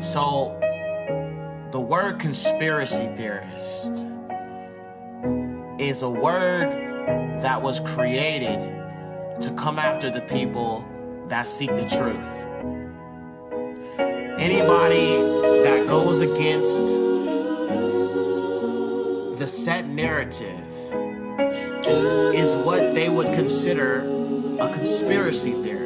So the word conspiracy theorist is a word that was created to come after the people that seek the truth. Anybody that goes against the set narrative is what they would consider a conspiracy theorist.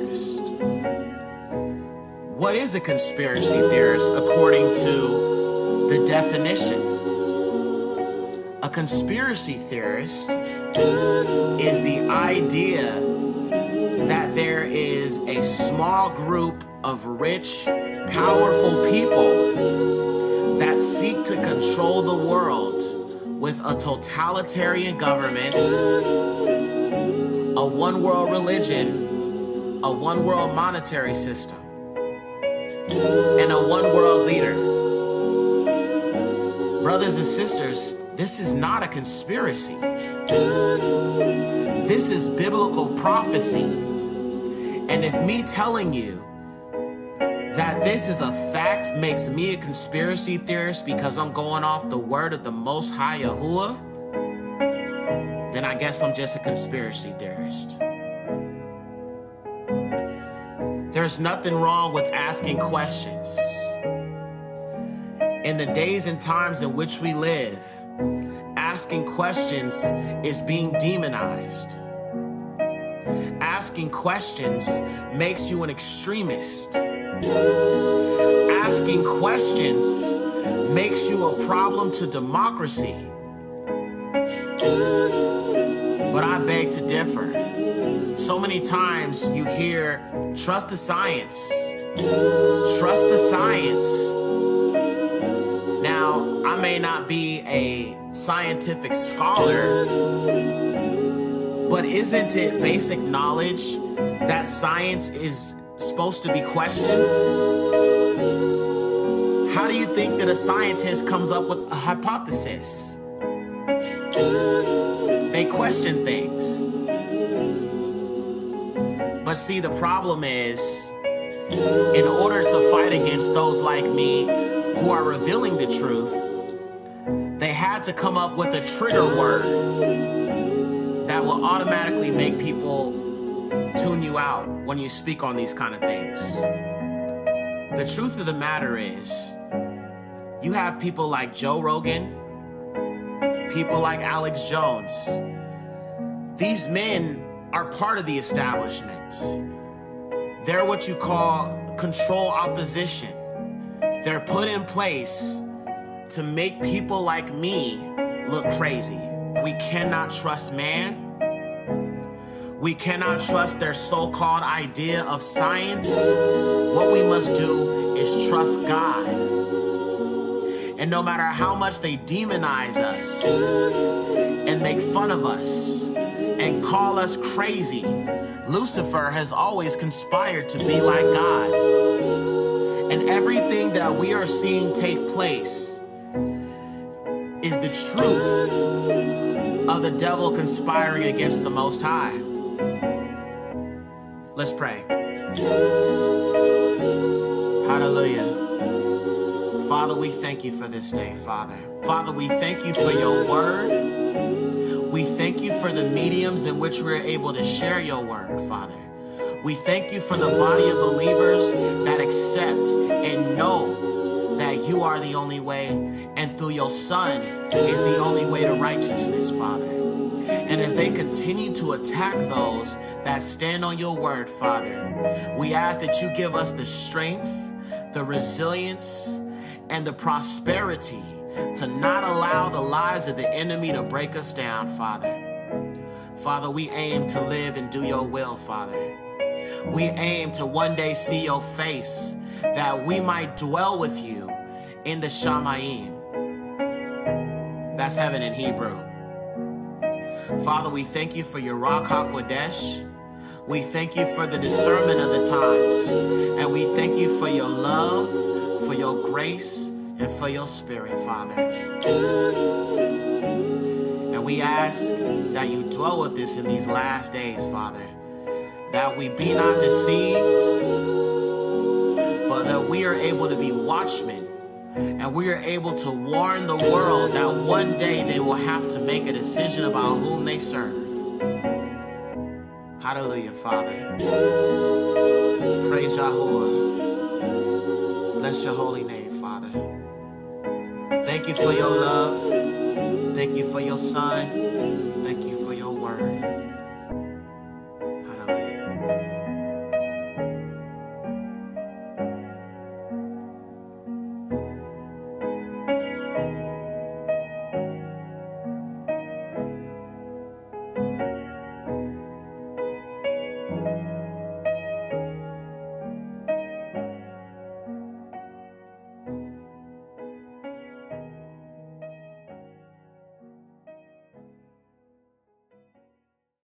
What is a conspiracy theorist according to the definition? A conspiracy theorist is the idea that there is a small group of rich, powerful people that seek to control the world with a totalitarian government, a one-world religion, a one-world monetary system, and a one-world leader. Brothers and sisters, this is not a conspiracy. This is biblical prophecy. And if me telling you that this is a fact makes me a conspiracy theorist because I'm going off the word of the Most High Yahuwah, then I guess I'm just a conspiracy theorist. There's nothing wrong with asking questions. In the days and times in which we live, asking questions is being demonized. Asking questions makes you an extremist. Asking questions makes you a problem to democracy. But I beg to differ. So many times you hear, trust the science. Trust the science. Now, I may not be a scientific scholar, but isn't it basic knowledge that science is supposed to be questioned? How do you think that a scientist comes up with a hypothesis? They question things. But see, the problem is, in order to fight against those like me who are revealing the truth, they had to come up with a trigger word that will automatically make people tune you out when you speak on these kind of things. The truth of the matter is, you have people like Joe Rogan, people like Alex Jones. These men are part of the establishment. They're what you call control opposition. They're put in place to make people like me look crazy. We cannot trust man. We cannot trust their so-called idea of science. What we must do is trust God. And no matter how much they demonize us and make fun of us and call us crazy, Lucifer has always conspired to be like God. And everything that we are seeing take place is the truth of the devil conspiring against the Most High. Let's pray. Hallelujah. Father, we thank you for this day, Father. Father, we thank you for your word. We thank you for the mediums in which we're able to share your word, Father. We thank you for the body of believers that accept and know that you are the only way, and through your Son is the only way to righteousness, Father. And as they continue to attack those that stand on your word, Father, we ask that you give us the strength, the resilience, and the prosperity to not allow the lies of the enemy to break us down, Father. Father, we aim to live and do your will, Father. We aim to one day see your face, that we might dwell with you in the Shamayim. That's heaven in Hebrew. Father, we thank you for your Ruach HaKodesh. We thank you for the discernment of the times. And we thank you for your love, for your grace, and for your spirit, Father. And we ask that you dwell with us in these last days, Father, that we be not deceived, but that we are able to be watchmen, and we are able to warn the world that one day they will have to make a decision about whom they serve. Hallelujah, Father. Praise Yahuwah. Bless your holy name, Father. Thank you for your love. Thank you for your Son. Thank you for your word.